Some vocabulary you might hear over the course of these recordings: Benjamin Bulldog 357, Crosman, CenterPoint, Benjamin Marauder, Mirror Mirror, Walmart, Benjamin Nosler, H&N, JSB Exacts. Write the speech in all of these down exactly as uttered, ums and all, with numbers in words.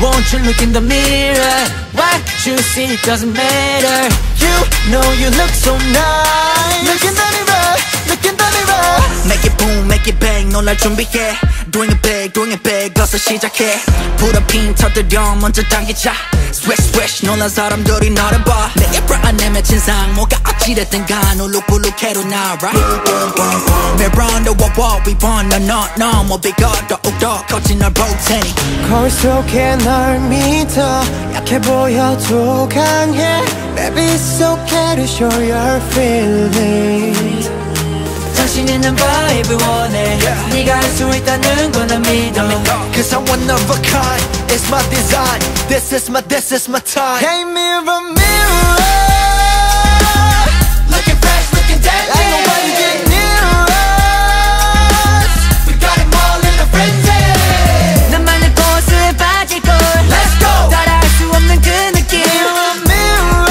Won't you look in the mirror? What you see doesn't matter. You know you look so nice. Look in the mirror, look in the mirror. Make it boom, make it bang, 넌 날 준비해. Doing it big, doing it big, 어서 시작해. 불어핀 터뜨려 먼저 당기자. Swish swish, 놀란 사람들이 나를 봐. 내 이빨 안에 맺힌 상, 뭐가 어찌됐든 간 울룩불룩해도 나 right. Mirror on the wall, wall, we want to know, no more bigger, 더욱더 커진 널 볼 테니. 거울 속에 널 믿어, 약해 보여도 강해. Baby, it's okay to show your feelings. 자신 있는 vibe 원해. 네가 할 수 있다는 건 난 믿어. Cause I'm one of a kind, it's my design. This is my, this is my time. Hey mirror, mirror. Looking fresh, looking dandy. Ain't nobody get near us. We got them all in a frenzy. 너만의 포즈에 빠질걸. Let's go. 따라할 수 없는 그 느낌. Mirror, mirror.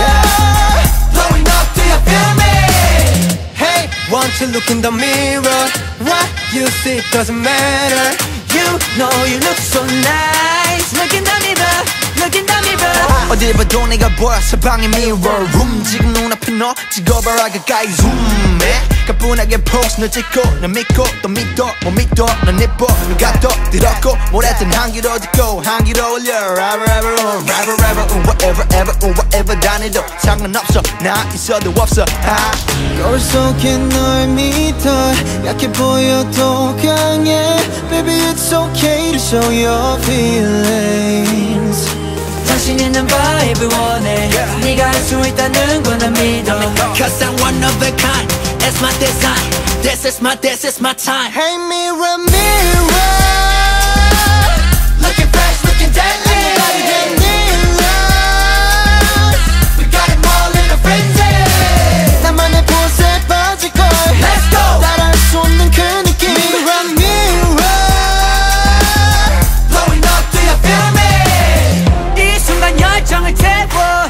Yeah. Blowing up, do you feel me? Hey, want you look in the mirror. What you see doesn't matter. You know you look so nice. Look in the mirror, look in the mirror. 어딜 봐도 내가 보여 서방의 mirror room. 지금 눈앞에 너 찍어봐라 가까이 zoom해. 가뿐하게 pose 널 찍고 널 믿고 또 믿어 못 믿어 넌 예뻐 누가 더 들었고 뭘 했든 한기로 듣고 한기로 올려. Rapper rapper on rapper rapper on whatever ever on whatever 다니도 상관없어 나 있어도 없어. 거울 속에 널 믿어 약해 보여도 강해. Baby it's okay to show your feelings. 자신 있는 vibe 원해. 네가 할 수 있다는 건 난 믿어. Cause I'm one of a kind, it's my design. This is my, this is my time. Hey mirror, mirror. Looking fresh, looking deadly. Ain't nobody get near us. We got them all in a frenzy. 나만의 포즈에 빠질걸. Let's go. 따라할 수 없는 그 느낌. Mirror, mirror. Blowing up, do you feel me? 열정을 태워.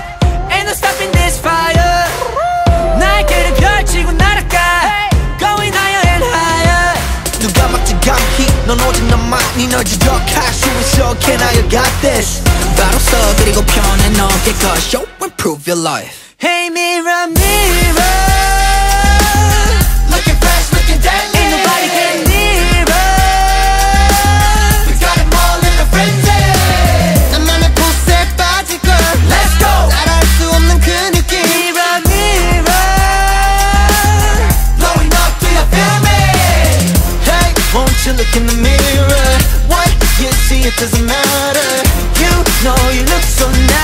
Ain't no stopping this fire. 날개를 펼치고 날아가. Going higher and higher. 누가 막지 감히 넌 오직 너만 니널 지적할 수 있어. Can I got this. 바로 서 그리고 편해 넘게 걸. Show and prove your life. Hey mirror mirror. Looking fresh looking deadly. Ain't nobody getting near us. We got them all in a frenzy. Look in the mirror. What you see, it doesn't matter. You know you look so nice.